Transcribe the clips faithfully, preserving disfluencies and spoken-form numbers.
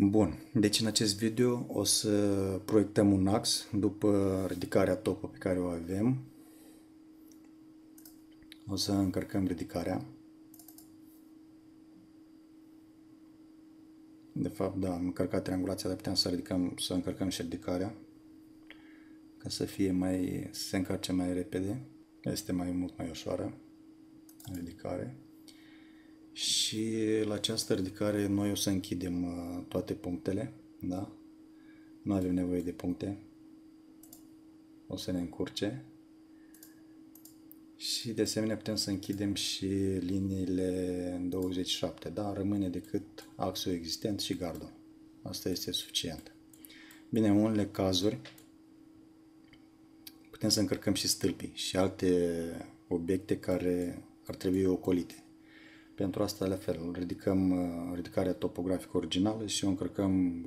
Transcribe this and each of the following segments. Bun, deci în acest video o să proiectăm un ax după ridicarea topă pe care o avem. O să încărcăm ridicarea. De fapt, da, am încărcat triangulația, dar putem să ridicăm, să încărcăm și ridicarea ca să fie mai, să se încarce mai repede. Este mai mult mai ușoară ridicare. Și la această ridicare noi o să închidem toate punctele, da? Nu avem nevoie de puncte. O să ne încurce. Și de asemenea putem să închidem și liniile douăzeci și șapte, da? Rămâne decât axul existent și gardul. Asta este suficient. Bine, în unele cazuri putem să încărcăm și stâlpii și alte obiecte care ar trebui ocolite. Pentru asta, la fel, ridicăm ridicarea topografică originală și o încărcăm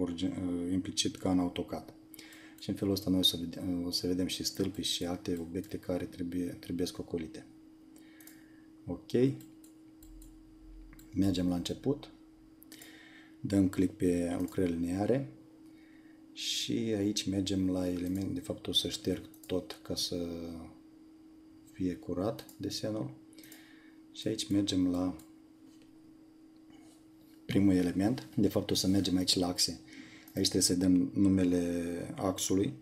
implicit ca în AutoCAD. Și în felul ăsta noi o să vedem, o să vedem și stâlpii și alte obiecte care trebuie, trebuie ocolite. Ok. Mergem la început. Dăm click pe lucrări lineare. Și aici mergem la element. De fapt o să șterg tot ca să fie curat desenul. Și aici mergem la primul element. De fapt o să mergem aici la axe. Aici trebuie să dăm numele axului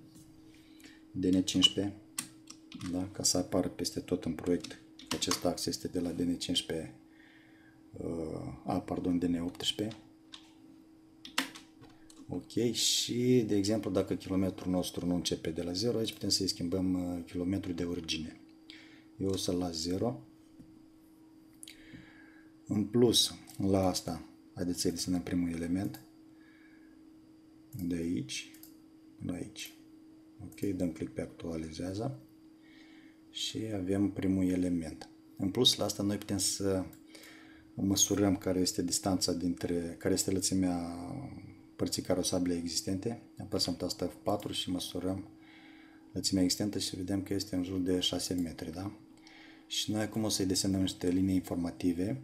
D N cincisprezece, da? Ca să apară peste tot în proiect. Acest ax este de la D N cincisprezece a, pardon, D N optsprezece. Ok, și de exemplu dacă kilometrul nostru nu începe de la zero, aici putem să-i schimbăm kilometrul de origine. Eu o să-l las zero. În plus, la asta, haideți să desenăm primul element. De aici până aici. Ok, dăm click pe actualizează și avem primul element. În plus, la asta noi putem să măsurăm care este distanța dintre, care este lățimea părții carosabilei existente. Apăsăm tasta F patru și măsurăm lățimea existentă și vedem că este în jur de șase metri, da? Și noi acum o să-i desenăm niște linii informative,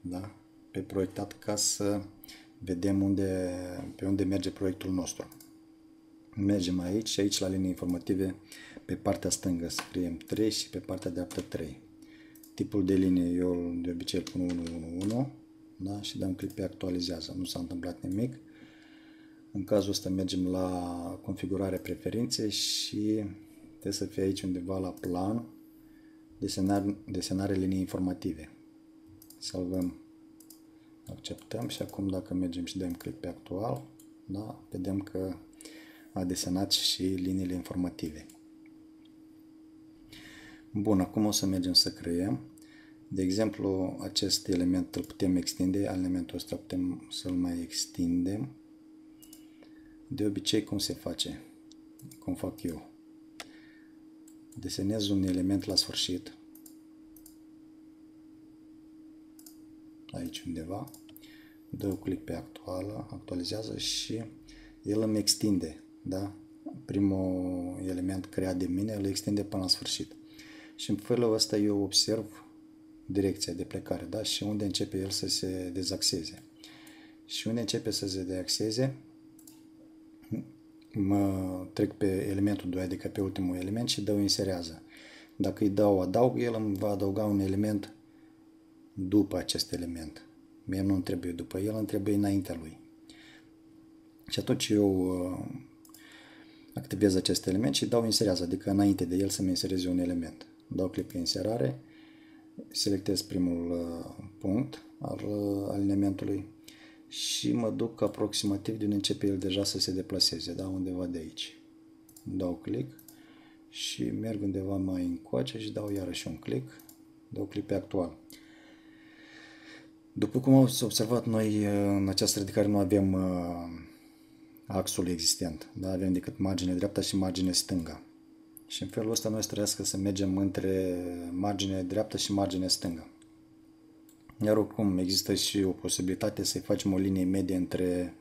da? Pe proiectat ca să vedem unde, pe unde merge proiectul nostru. Mergem aici și aici la linii informative pe partea stângă scriem trei și pe partea dreaptă trei. Tipul de linie eu de obicei îl pun unu unu unu, da? Și dăm click pe actualizează. Nu s-a întâmplat nimic. În cazul ăsta mergem la configurare preferințe și trebuie să fie aici undeva la plan desenare, desenare linii informative. Salvăm. Acceptăm și acum dacă mergem și dăm click pe actual, da, vedem că a desenat și liniile informative. Bun, acum o să mergem să creăm. De exemplu, acest element îl putem extinde, elementul ăsta putem să-l mai extindem. De obicei, cum se face? Cum fac eu? Desenez un element la sfârșit. Aici undeva, dau click pe actuală, actualizează și el îmi extinde, da? Primul element creat de mine îl extinde până la sfârșit. Și în felul ăsta eu observ direcția de plecare, da? Și unde începe el să se dezaxeze. Și unde începe să se dezaxeze, mă trec pe elementul doi, adică pe ultimul element și dau inserează. Dacă îi dau adaug, el îmi va adăuga un element după acest element. Mie nu-mi trebuie după el, îmi trebuie înaintea lui. Și atunci eu activez acest element și dau inserează, adică înainte de el să-mi insereze un element. Dau click pe inserare, selectez primul punct al, al elementului și mă duc aproximativ de unde începe el deja să se deplaseze, da? Undeva de aici. Dau click și merg undeva mai încoace și dau iarăși un click. Dau click pe actual. După cum ați observat, noi în această ridicare nu avem axul existent, dar avem decât margine dreapta și margine stânga. Și în felul ăsta noi trebuie să mergem între margine dreaptă și margine stângă. Iar oricum există și o posibilitate să-i facem o linie medie între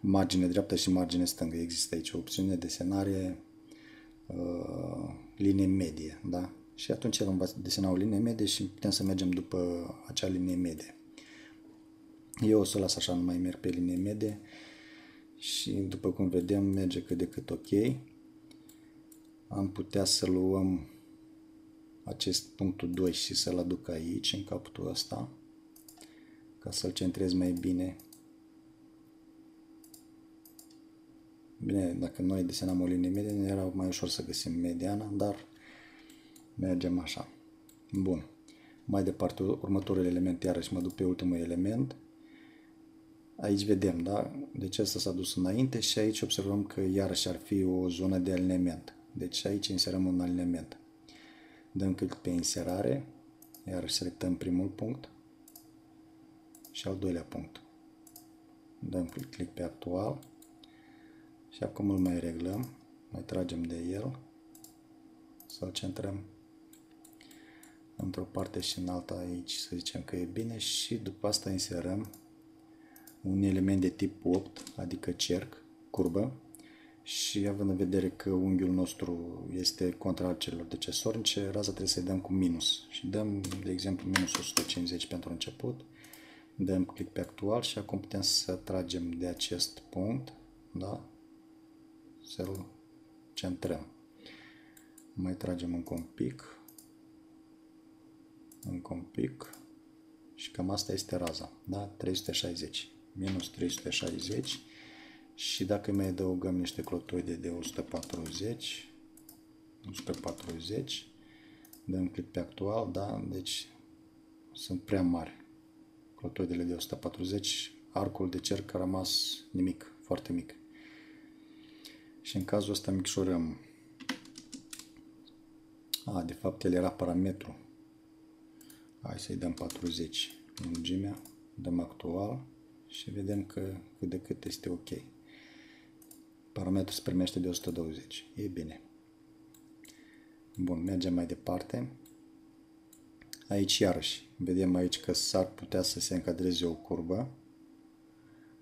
margine dreaptă și margine stângă. Există aici o opțiune de desenare linie medie, da? Și atunci el va desena o linie medie și putem să mergem după acea linie medie. Eu o să las așa, nu mai merg pe linie medie și după cum vedem merge cât de cât ok. Am putea să luăm acest punctul doi și să-l aduc aici, în capătul ăsta, ca să-l centrez mai bine. Bine, dacă noi desenam o linie mediană, era mai ușor să găsim mediana, dar mergem așa. Bun. Mai departe, următorul element, iarăși mă duc pe ultimul element. Aici vedem, da? Deci asta s-a dus înainte și aici observăm că iarăși ar fi o zonă de alinement. Deci aici inserăm un alinement. Dăm click pe inserare, iarăși selectăm primul punct și al doilea punct. Dăm click pe actual și acum îl mai reglăm, mai tragem de el, să-l centrăm într-o parte și în alta aici, să zicem că e bine, și după asta inserăm un element de tip opt, adică cerc, curbă, și având în vedere că unghiul nostru este contra celor decesornice, raza trebuie să-i dăm cu minus și dăm, de exemplu, minus o sută cincizeci pentru început, dăm click pe actual și acum putem să tragem de acest punct, da? Să-l centrăm. Mai tragem încă un pic, încă un pic și cam asta este raza, da? trei sute șaizeci, minus trei sute șaizeci. Și dacă mai adăugăm niște clotoide de o sută patruzeci, o sută patruzeci, dăm click pe actual, da? Deci sunt prea mari clotoidele de o sută patruzeci, arcul de cerc a rămas nimic, foarte mic. Și în cazul ăsta micșorăm. A, de fapt el era parametru. Hai să-i dăm patruzeci lungimea, dăm actual și vedem că cât de cât este ok. Parametrul se primește de o sută douăzeci. E bine. Bun, mergem mai departe. Aici iarăși, vedem aici că s-ar putea să se încadreze o curbă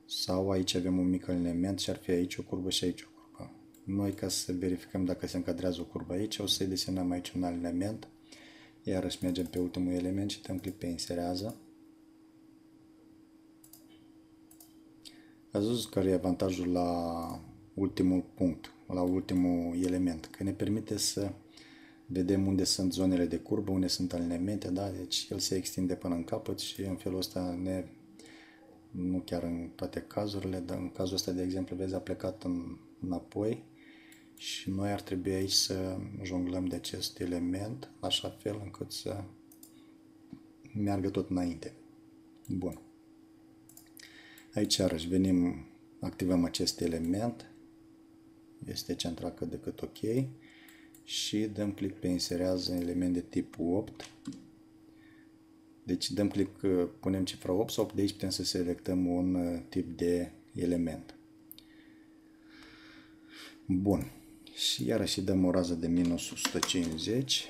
sau aici avem un mic element și ar fi aici o curbă și aici o curbă. Noi, ca să verificăm dacă se încadrează o curbă aici, o să-i desenăm aici un element. Iarăși mergem pe ultimul element și dăm click pe inserează. Ați văzut care e avantajul la ultimul punct, la ultimul element, că ne permite să vedem unde sunt zonele de curbă, unde sunt alinemente, da? Deci el se extinde până în capăt și în felul ăsta, ne, nu chiar în toate cazurile, dar în cazul ăsta, de exemplu, vezi, a plecat în, înapoi și noi ar trebui aici să jonglăm de acest element, așa fel încât să meargă tot înainte. Bun. Aici iarăși venim, activăm acest element, este centrat cât de cât ok și dăm click pe inserează element de tip opt. Deci dăm click, punem cifra opt sau de aici putem să selectăm un tip de element. Bun, și iarăși dăm o rază de minus o sută cincizeci,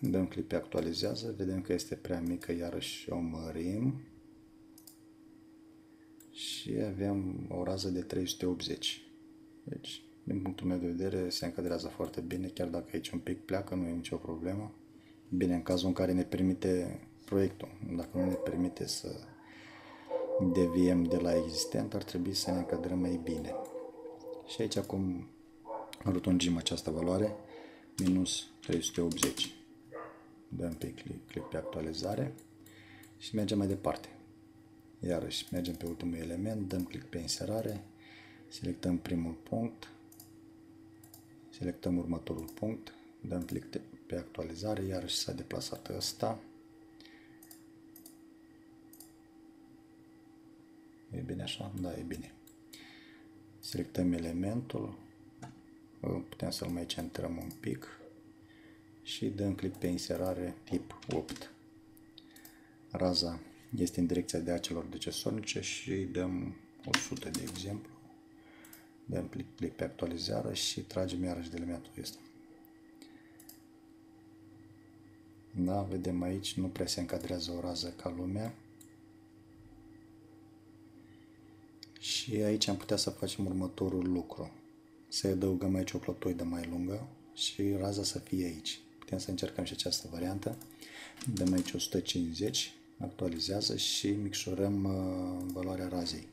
dăm click pe actualizează, vedem că este prea mică, iarăși o mărim. Și avem o rază de trei sute optzeci. Deci, din punctul meu de vedere, se încadrează foarte bine, chiar dacă aici un pic pleacă, nu e nicio problemă. Bine, în cazul în care ne permite proiectul, dacă nu ne permite să deviem de la existent, ar trebui să ne încadrăm mai bine. Și aici acum rotungim această valoare, minus trei sute optzeci. Dăm pe click, click pe actualizare și mergem mai departe. Iarăși mergem pe ultimul element, dăm click pe inserare, selectăm primul punct, selectăm următorul punct, dăm click pe actualizare, iarăși s-a deplasat ăsta. E bine așa? Da, e bine. Selectăm elementul, putem să-l mai centrăm un pic și dăm click pe inserare tip opt. Raza este în direcția de a celor decesornice și dăm o sută de exemplu. Dăm click, click pe actualizare și tragem iarăși de elementul ăsta. Da, vedem aici, nu prea se încadrează o rază ca lumea. Și aici am putea să facem următorul lucru. Să adăugăm aici o clotoidă mai lungă și raza să fie aici. Putem să încercăm și această variantă. Dăm aici o sută cincizeci. Actualizează și micșorăm uh, valoarea razei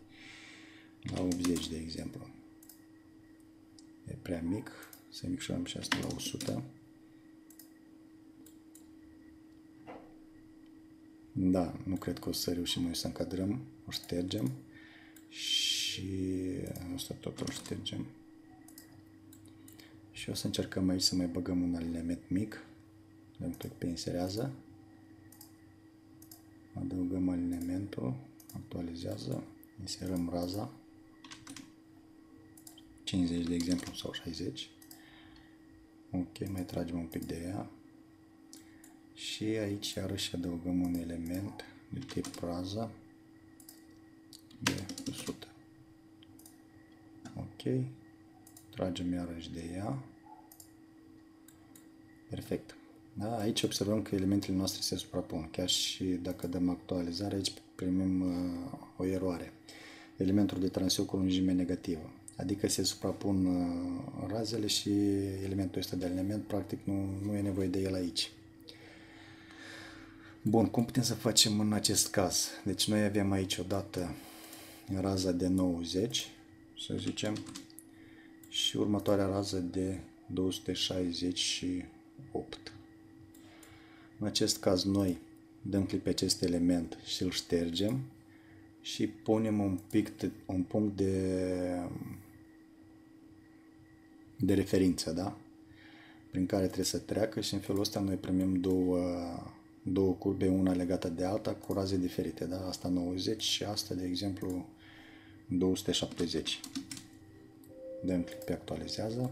la optzeci de exemplu. E prea mic. Să micșorăm și asta la o sută. Da, nu cred că o să reușim noi să încadrăm. O ștergem. Și asta tot o ștergem. Și o să încercăm aici să mai băgăm un element mic. Dăm click pe inserează. Adăugăm alineamentul, actualizează, inserăm raza, cincizeci de exemplu sau șaizeci. Ok, mai tragem un pic de ea și aici iarăși adăugăm un element de tip raza de o sută. Ok, tragem iarăși de ea. Perfect. Da, aici observăm că elementele noastre se suprapun, chiar și dacă dăm actualizare, aici primim uh, o eroare. Elementul de traseu cu lungime negativă, adică se suprapun uh, razele și elementul ăsta de alineament, practic nu, nu e nevoie de el aici. Bun, cum putem să facem în acest caz? Deci noi avem aici odată raza de nouăzeci, să zicem, și următoarea rază de două sute șaizeci și opt. În acest caz noi dăm click pe acest element și îl ștergem și punem un, pic, un punct de, de referință, da? Prin care trebuie să treacă și în felul ăsta noi primim două, două curbe, una legată de alta cu raze diferite, da? Asta nouăzeci și asta, de exemplu, două sute șaptezeci. Dăm click pe actualizează.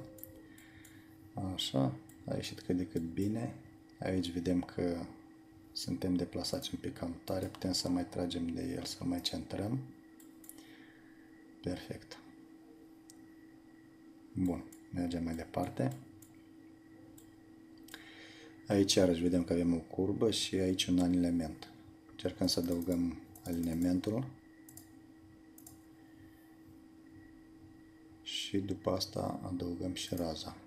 Așa, a ieșit cât de cât bine. Aici vedem că suntem deplasați un pic cam tare, putem să mai tragem de el, să mai centrăm. Perfect. Bun, mergem mai departe. Aici iarăși vedem că avem o curbă și aici un alineament. Încercăm să adăugăm alineamentul. Și după asta adăugăm și raza.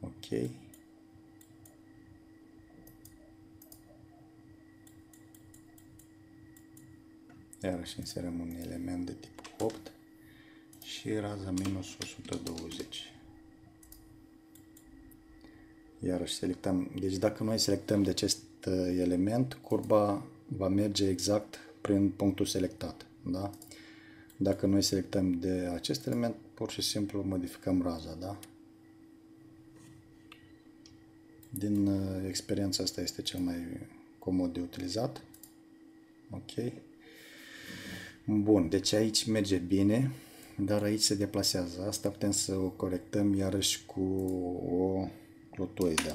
Ok. Iarăși inserăm un element de tip opt și raza minus o sută douăzeci. Iarăși selectăm. Deci dacă noi selectăm de acest element, curba va merge exact prin punctul selectat. Da? Dacă noi selectăm de acest element, pur și simplu modificăm raza. Da? Din experiența asta este cel mai comod de utilizat. Ok. Bun, deci aici merge bine, dar aici se deplasează. Asta putem să o corectăm iarăși cu o clotoidă.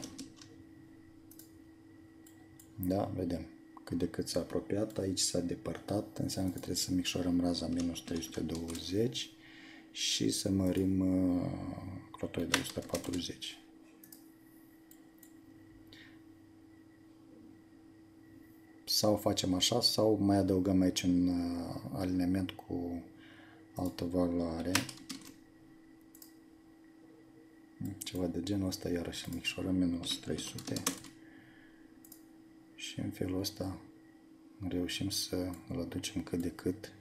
Da, vedem cât de cât s-a apropiat. Aici s-a depărtat, înseamnă că trebuie să micșorăm raza minus trei sute douăzeci și să mărim clotoida o sută patruzeci. Sau facem așa, sau mai adăugăm aici un uh, alineament cu altă valoare. Ceva de genul ăsta, iarăși micșorăm minus trei sute. Și în felul ăsta reușim să îl aducem cât de cât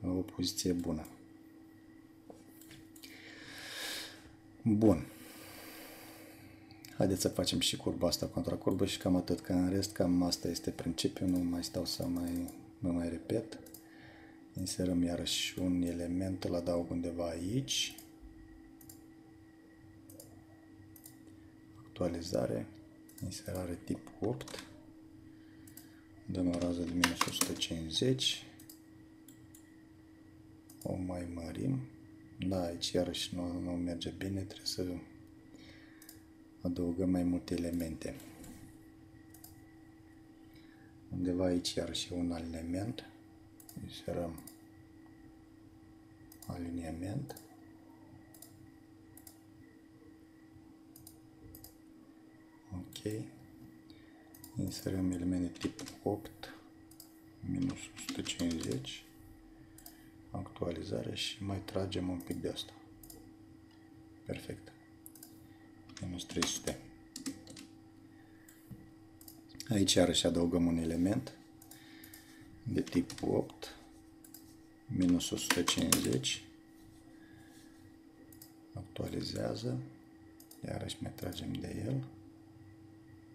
la o poziție bună. Bun. Haideți să facem și curba asta contra curbă și cam atât, că în rest cam asta este principiul, nu mai stau să mai, nu mai repet. Inserăm iarăși un element, îl adaug undeva aici. Actualizare, inserare tip opt. Dăm o rază de minus o sută cincizeci. O mai mărim. Da, aici iarăși nu, nu merge bine, trebuie să adăugăm mai multe elemente. Undeva aici iarăși un alineament. Inserăm alineament. Ok. Inserăm elemente tip opt, minus o sută cincizeci. Actualizare și mai tragem un pic de asta. Perfect. Minus trei sute. Aici iarăși adăugăm un element de tip opt minus o sută cincizeci, actualizează, iarăși mai tragem de el,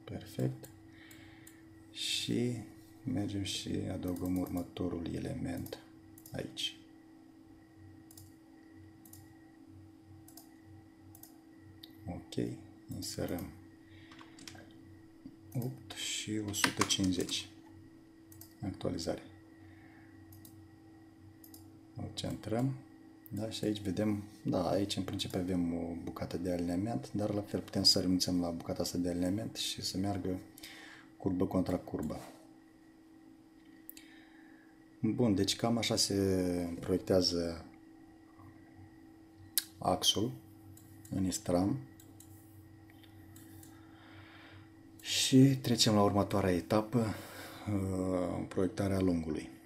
perfect, și mergem și adăugăm următorul element aici. Ok, inserăm opt și o sută cincizeci, actualizare. O centrăm, da, și aici vedem, da, aici în principiu avem o bucată de alineament, dar la fel putem să renunțăm la bucata asta de alineament și să meargă curbă contra curbă. Bun, deci cam așa se proiectează axul în Istram. Și trecem la următoarea etapă, proiectarea lungului.